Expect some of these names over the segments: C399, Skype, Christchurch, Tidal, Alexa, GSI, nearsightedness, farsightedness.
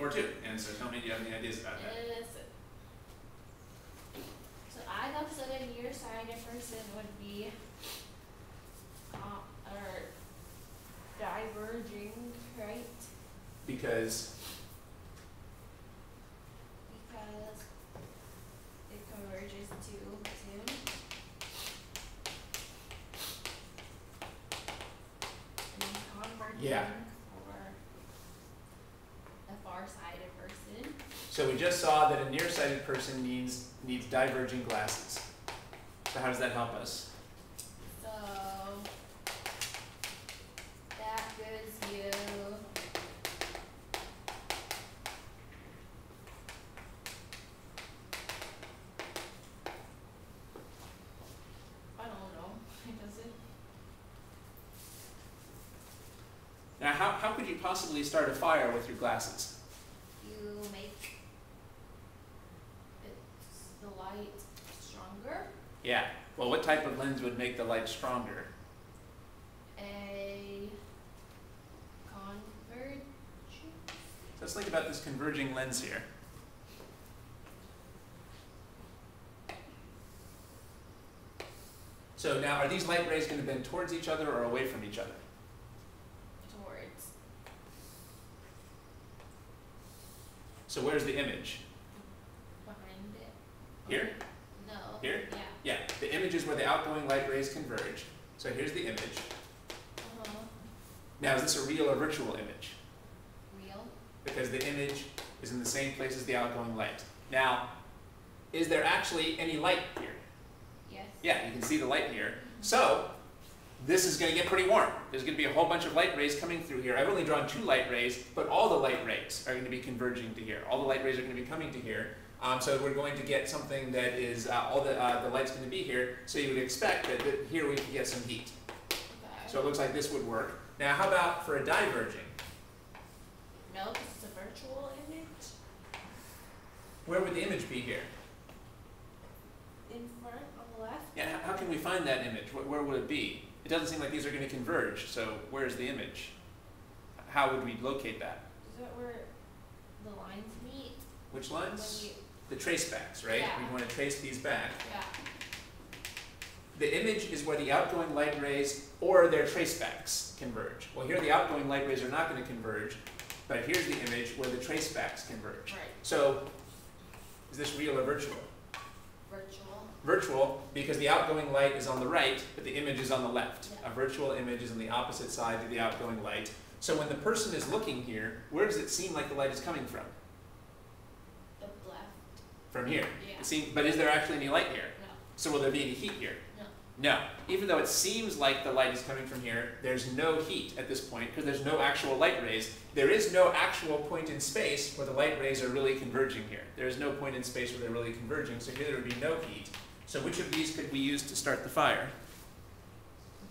before too, and so tell me, do you have any ideas about that? So I thought so that your sign differences would be or diverging, right? Because it converges too soon. And converging for a far-sighted person. So we just saw that a nearsighted person needs diverging glasses. So how does that help us? Now, how could you possibly start a fire with your glasses? You make the light stronger. Yeah. Well, what type of lens would make the light stronger? A converging. So let's think about this converging lens here. So now, are these light rays going to bend towards each other or away from each other? So where's the image? Behind it. Here? No. Here? Yeah. Yeah. The image is where the outgoing light rays converge. So here's the image. Now is this a real or virtual image? Real. Because the image is in the same place as the outgoing light. Now, is there actually any light here? Yes. Yeah, you can see the light here. So this is going to get pretty warm. There's going to be a whole bunch of light rays coming through here. I've only drawn 2 light rays, but all the light rays are going to be converging to here. All the light rays are going to be coming to here. So we're going to get something that is, all the light's going to be here. So you would expect that, here we could get some heat. So it looks like this would work. Now how about for a diverging? No, this is a virtual image. Where would the image be here? In front, on the left. Yeah, how can we find that image? Where would it be? It doesn't seem like these are going to converge, so where's the image? How would we locate that? Is that where the lines meet? Which lines? The trace backs, right? Yeah. We want to trace these back. Yeah. The image is where the outgoing light rays or their trace backs converge. Well, here the outgoing light rays are not going to converge, but here's the image where the trace backs converge. Right. So is this real or virtual? Virtual. Virtual, because the outgoing light is on the right, but the image is on the left. Yeah. A virtual image is on the opposite side to the outgoing light. So when the person is looking here, where does it seem like the light is coming from? The left. From here. Yeah. But is there actually any light here? No. So will there be any heat here? No. No. Even though it seems like the light is coming from here, there's no heat at this point because there's no actual light rays. There is no actual point in space where the light rays are really converging here. There is no point in space where they're really converging, so here there would be no heat. So which of these could we use to start the fire?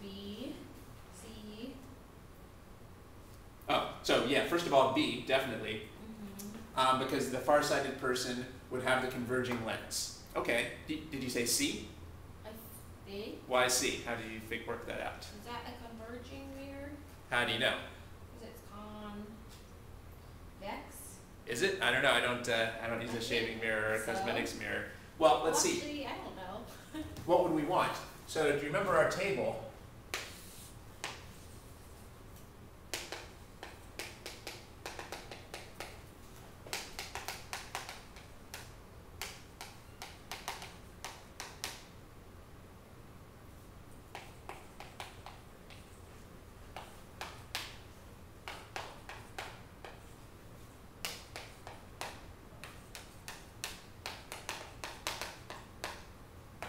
B, C. Oh, so yeah, first of all, B, definitely. Because the far-sighted person would have the converging lens. Okay, did you say C? I think. Why C? How do you work that out? Is that a converging mirror? How do you know? Because it's convex. Is it? I don't know. I don't use a shaving mirror or a cosmetics mirror. Well, let's see. Actually, I don't know. What would we want? So, do you remember our table?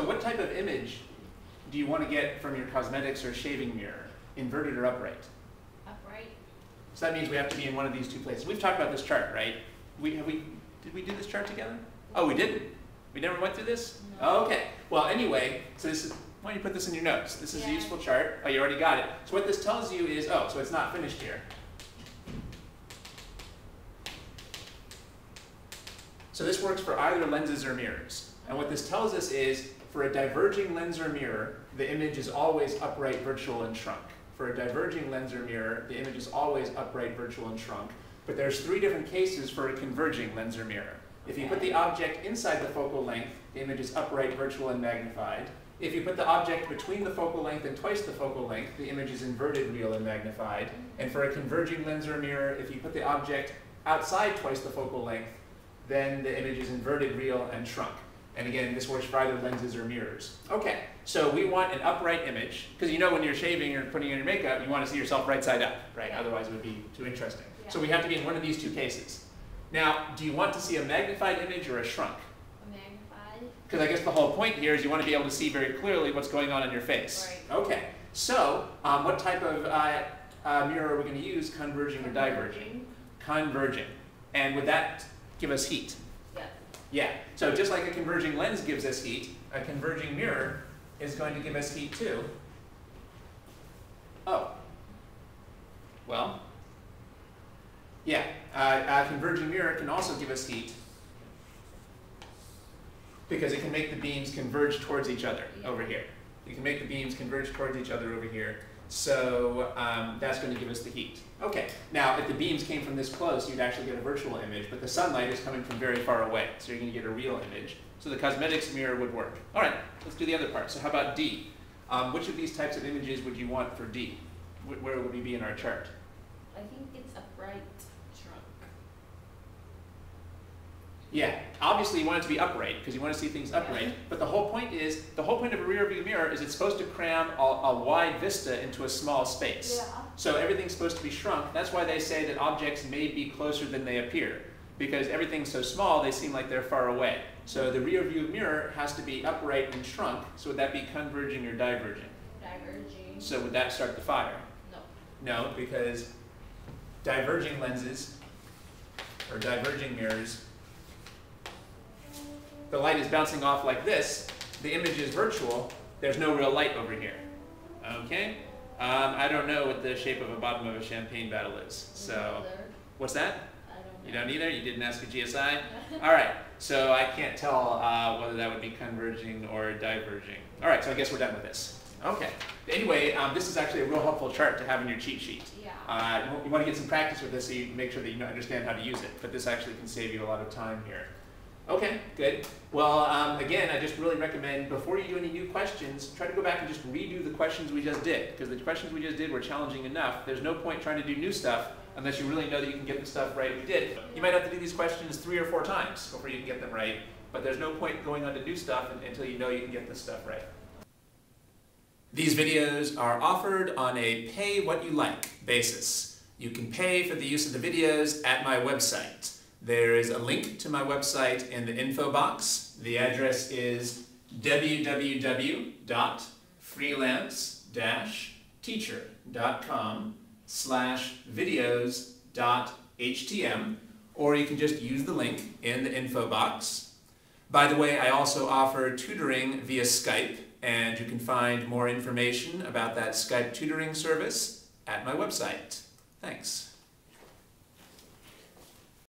What type of image do you want to get from your cosmetics or shaving mirror? Inverted or upright? Upright. So that means we have to be in one of these two places. We've talked about this chart, right? Did we do this chart together? Oh, we didn't? We never went through this? No. Oh, okay. Well, anyway, so this is, why don't you put this in your notes? This is a useful chart. Oh, you already got it. So what this tells you is, oh, so it's not finished here. So this works for either lenses or mirrors. And what this tells us is, for a diverging lens or mirror, the image is always upright, virtual, and shrunk. For a diverging lens or mirror, the image is always upright, virtual, and shrunk. but there's three different cases for a converging lenser mirror. If you put the object inside the focal length, the image is upright, virtual, and magnified. If you put the object between the focal length and twice the focal length, the image is inverted, real, and magnified. And for a converging lenser mirror, if you put the object outside twice the focal length, then the image is inverted, real, and shrunk. And again, this works for either lenses or mirrors. Okay, so we want an upright image, because you know when you're shaving or putting on your makeup, you want to see yourself right side up, right? Otherwise it would be too interesting. Yeah. So we have to be in one of these two cases. Now, do you want to see a magnified image or a shrunk? Magnified. Because I guess the whole point here is you want to be able to see very clearly what's going on in your face. Right. Okay, so what type of mirror are we going to use, converging or diverging? Converging. And would that give us heat? Yeah, so just like a converging lens gives us heat, a converging mirror is going to give us heat too. Oh, well, yeah, a converging mirror can also give us heat because it can make the beams converge towards each other over here. You can make the beams converge towards each other over here, so that's going to give us the heat. Okay, now if the beams came from this close, you'd actually get a virtual image, but the sunlight is coming from very far away, so you're going to get a real image. So the cosmetics mirror would work. All right, let's do the other part. So how about D? Which of these types of images would you want for D? Where would we be in our chart? I think it's upright, shrunk. Yeah, obviously you want it to be upright, because you want to see things upright, but the whole point of a rear view mirror is it's supposed to cram a wide vista into a small space. Yeah. So everything's supposed to be shrunk. That's why they say that objects may be closer than they appear, because everything's so small they seem like they're far away. So the rear view mirror has to be upright and shrunk. So would that be converging or diverging? Diverging. So would that start the fire? No. No, because diverging lenses or diverging mirrors, the light is bouncing off like this. The image is virtual. There's no real light over here. Okay? I don't know what the shape of a bottom of a champagne bottle is. So, what's that? I don't know. You don't either? You didn't ask a GSI? All right, so I can't tell whether that would be converging or diverging. All right, so I guess we're done with this. Okay. Anyway, this is actually a real helpful chart to have in your cheat sheet. Yeah. You want to get some practice with this so you make sure that you understand how to use it, but this actually can save you a lot of time here. Okay, good. Well, again, I just really recommend before you do any new questions, try to go back and just redo the questions we just did, because the questions we just did were challenging enough. There's no point trying to do new stuff unless you really know that you can get the stuff right we did. You might have to do these questions 3 or 4 times before you can get them right, but there's no point going on to new stuff until you know you can get this stuff right. These videos are offered on a pay-what-you-like basis. You can pay for the use of the videos at my website. There is a link to my website in the info box. The address is www.freelance-teacher.com/videos.htm, or you can just use the link in the info box. By the way, I also offer tutoring via Skype, and you can find more information about that Skype tutoring service at my website. Thanks.